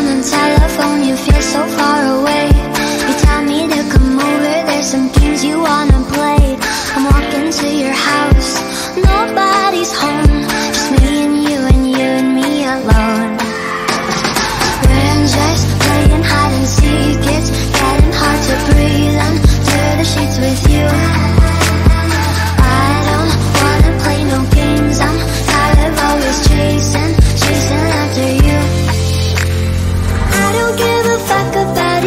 on the telephone, you feel so far away. You tell me to come over, there's some games you wanna play. I'm walking to your house, nobody's home, just me and you and you and me alone. We're just playing hide and seek, it's getting hard to breathe. I'm through the sheets with you. I don't wanna play no games, I'm tired of always chasing after you. About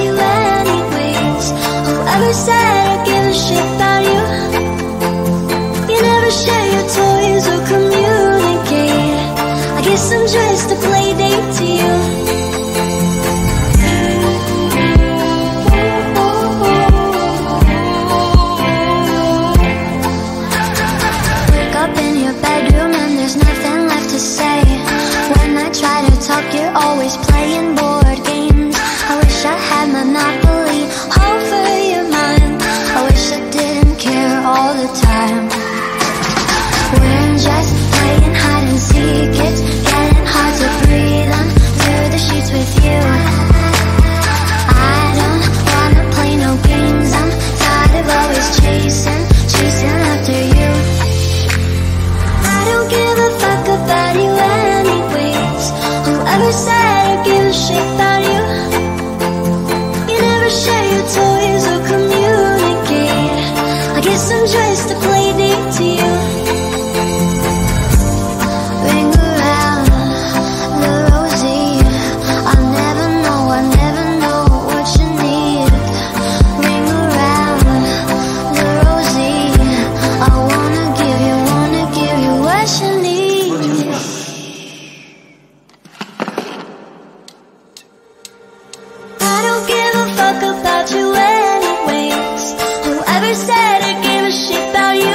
you anyways, whoever said I give a shit about you.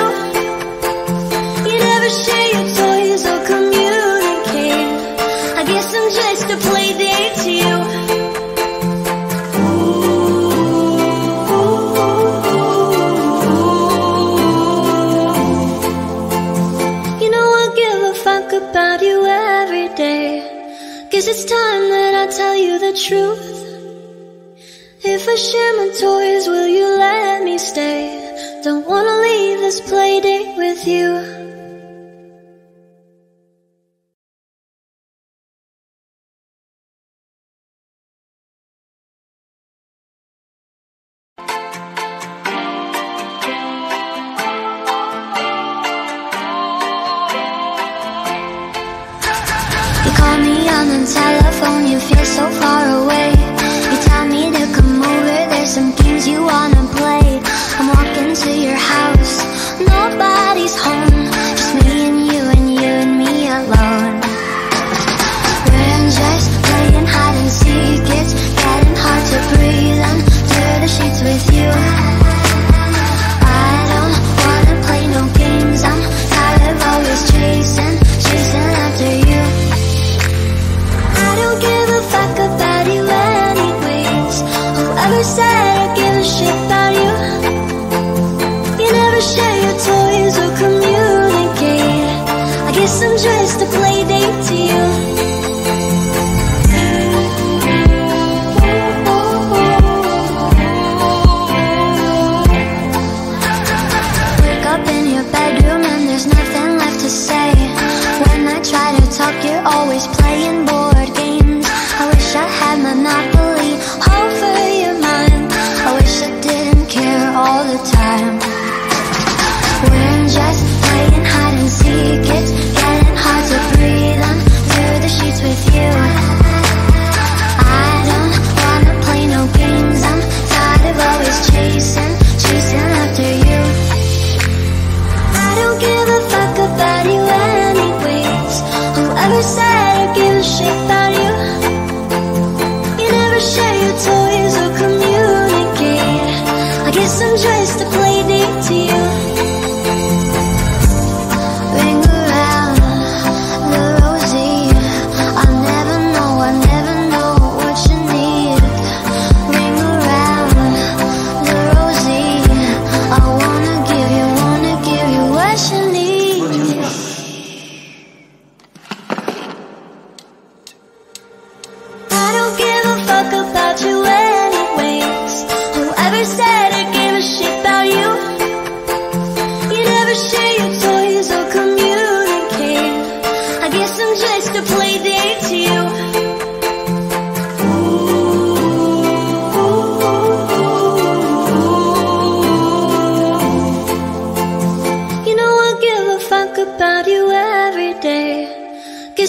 You never share your toys or communicate. I guess I'm just a play date to you. Toys or communicate. I guess I'm just a play.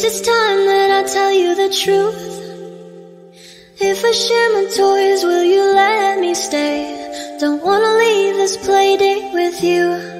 It's just time that I tell you the truth. If I share my toys, will you let me stay? Don't wanna leave this play date with you.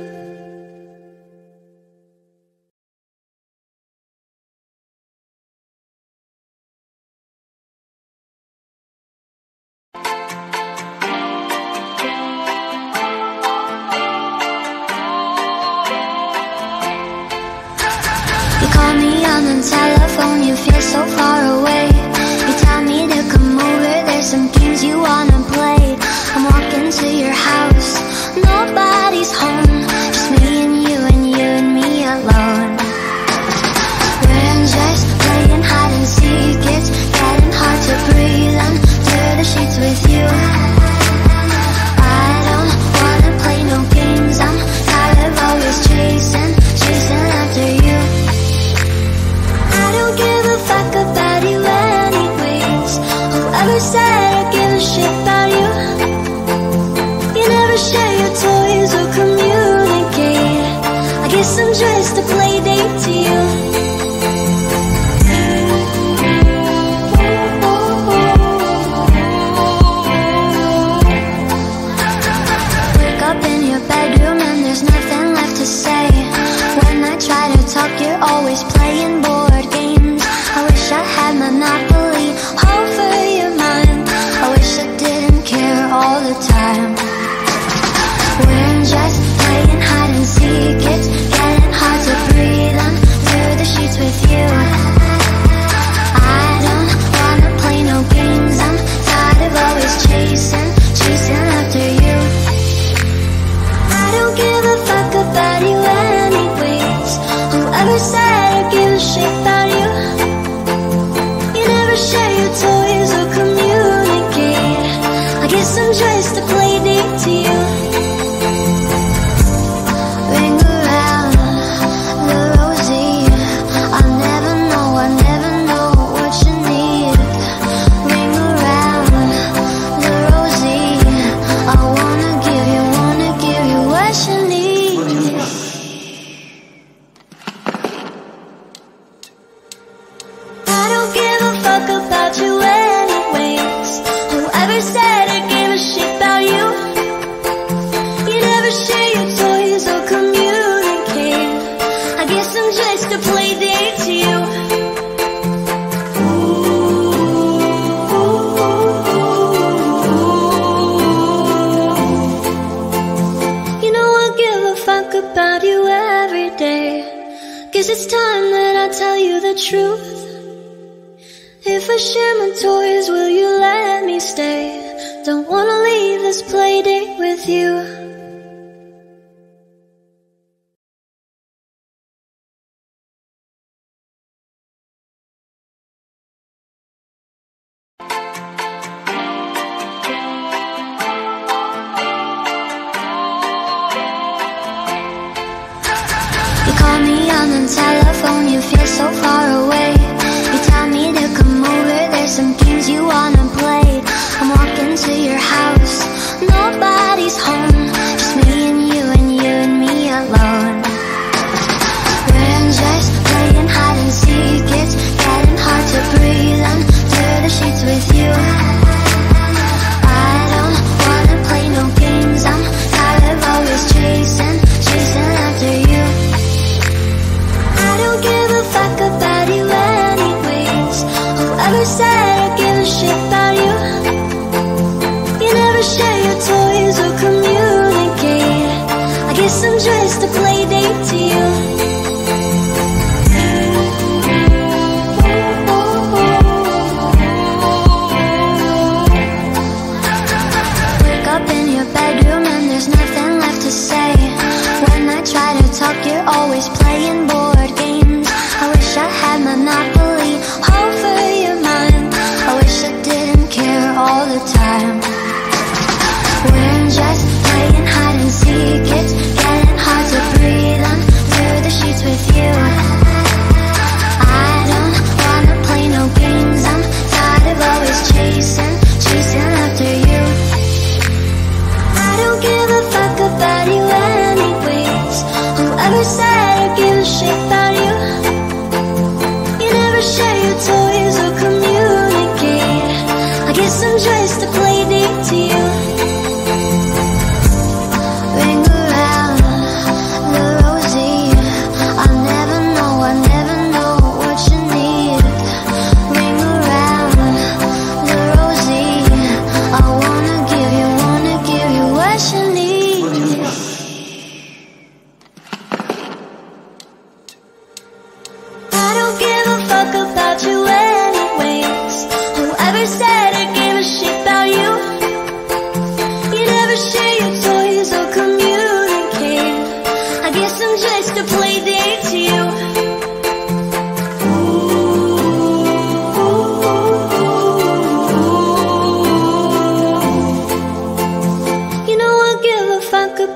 We're just playing hide and seek. It's getting hard to breathe.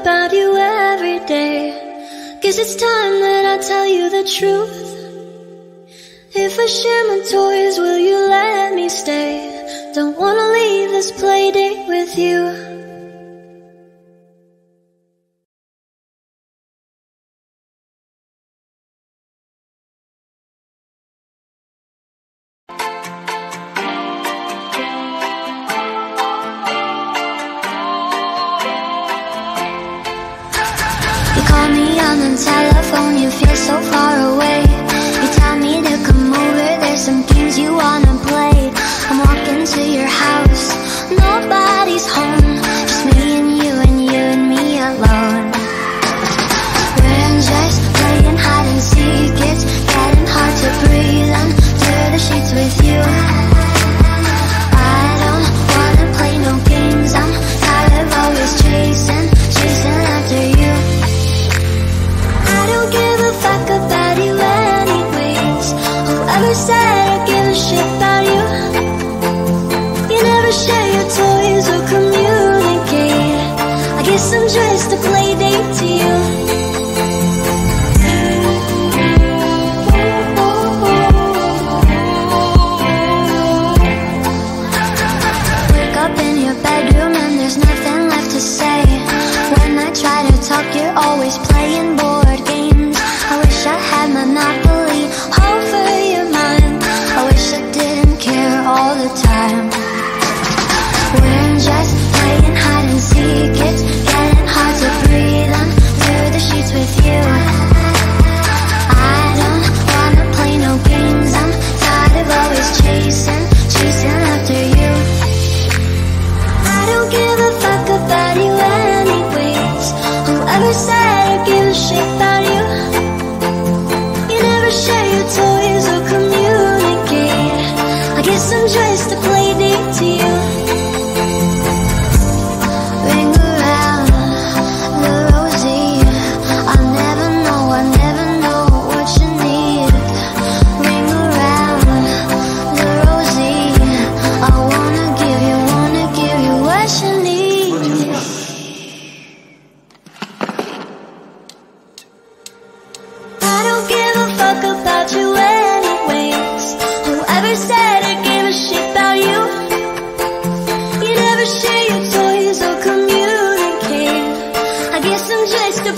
about you every day. Guess it's time that I tell you the truth. If I share my toys, will you let me stay? Don't wanna leave this play date with you.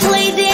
Play the